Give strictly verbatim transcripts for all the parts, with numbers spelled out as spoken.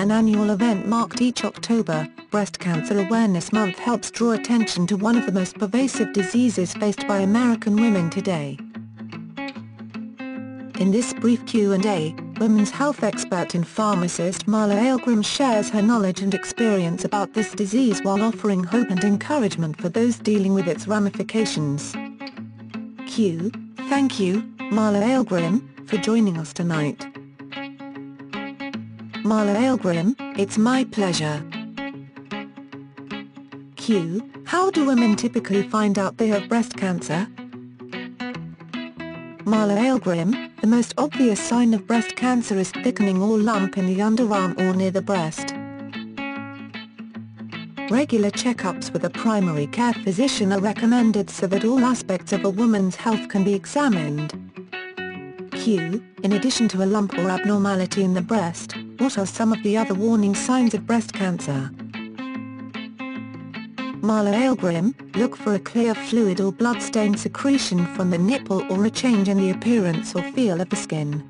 An annual event marked each October, Breast Cancer Awareness Month helps draw attention to one of the most pervasive diseases faced by American women today. In this brief Q and A, women's health expert and pharmacist Marla Ahlgrimm shares her knowledge and experience about this disease while offering hope and encouragement for those dealing with its ramifications. Q. Thank you, Marla Ahlgrimm, for joining us tonight. Marla Ahlgrimm, it's my pleasure. Q. How do women typically find out they have breast cancer? Marla Ahlgrimm, the most obvious sign of breast cancer is thickening or lump in the underarm or near the breast. Regular checkups with a primary care physician are recommended so that all aspects of a woman's health can be examined. Q. In addition to a lump or abnormality in the breast, what are some of the other warning signs of breast cancer? Marla Ahlgrimm, look for a clear fluid or blood-stained secretion from the nipple or a change in the appearance or feel of the skin.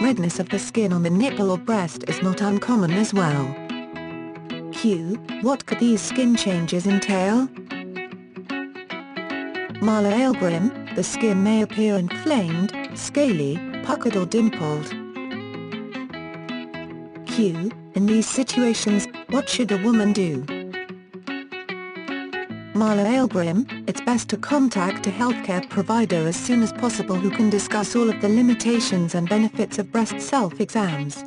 Redness of the skin on the nipple or breast is not uncommon as well. Q. What could these skin changes entail? Marla Ahlgrimm, the skin may appear inflamed, scaly, puckered or dimpled. Q. In these situations, what should a woman do? Marla Ahlgrimm, it's best to contact a healthcare provider as soon as possible who can discuss all of the limitations and benefits of breast self-exams.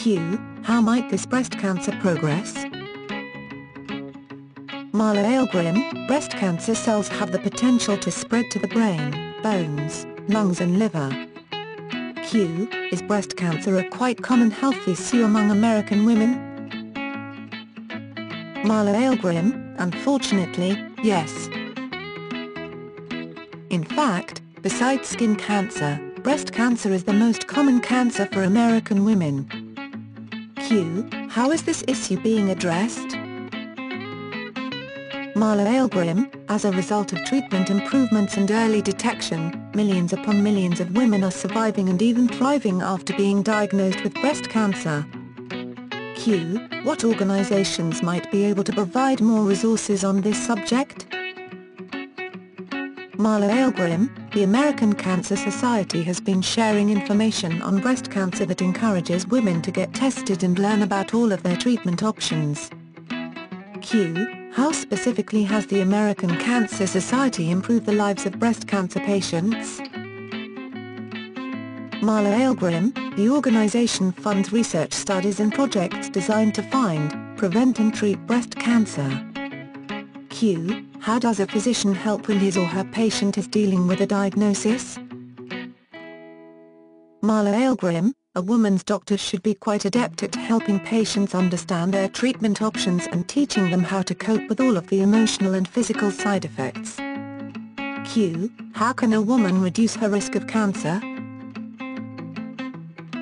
Q. How might this breast cancer progress? Marla Ahlgrimm, breast cancer cells have the potential to spread to the brain, bones, lungs and liver. Q. Is breast cancer a quite common health issue among American women? Marla Ahlgrimm, unfortunately, yes. In fact, besides skin cancer, breast cancer is the most common cancer for American women. Q. How is this issue being addressed? Marla Ahlgrimm, as a result of treatment improvements and early detection, millions upon millions of women are surviving and even thriving after being diagnosed with breast cancer. Q. What organizations might be able to provide more resources on this subject? Marla Ahlgrimm, the American Cancer Society has been sharing information on breast cancer that encourages women to get tested and learn about all of their treatment options. Q. How specifically has the American Cancer Society improved the lives of breast cancer patients? Marla Ahlgrimm, the organization funds research studies and projects designed to find, prevent and treat breast cancer. Q. How does a physician help when his or her patient is dealing with a diagnosis? Marla Ahlgrimm, a woman's doctor should be quite adept at helping patients understand their treatment options and teaching them how to cope with all of the emotional and physical side effects. Q. How can a woman reduce her risk of cancer?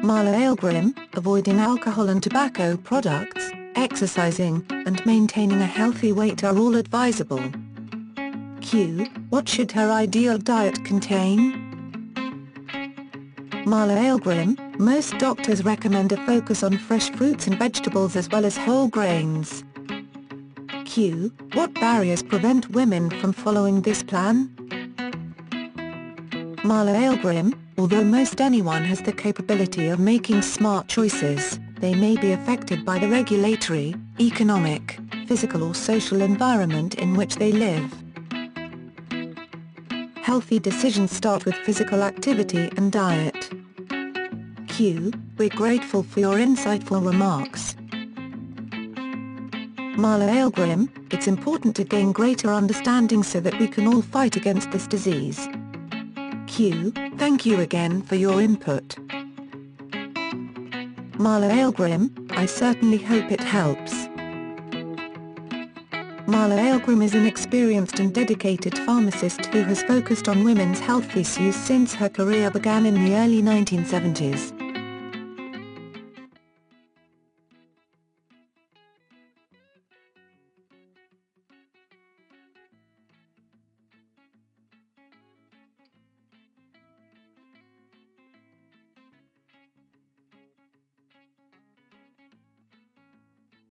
Marla Ahlgrimm, avoiding alcohol and tobacco products, exercising, and maintaining a healthy weight are all advisable. Q. What should her ideal diet contain? Marla Ahlgrimm, most doctors recommend a focus on fresh fruits and vegetables as well as whole grains. Q. What barriers prevent women from following this plan? Marla Ahlgrimm, although most anyone has the capability of making smart choices, they may be affected by the regulatory, economic, physical or social environment in which they live. Healthy decisions start with physical activity and diet. Q. We're grateful for your insightful remarks. Marla Ahlgrimm, it's important to gain greater understanding so that we can all fight against this disease. Q. Thank you again for your input. Marla Ahlgrimm, I certainly hope it helps. Marla Ahlgrimm is an experienced and dedicated pharmacist who has focused on women's health issues since her career began in the early nineteen seventies.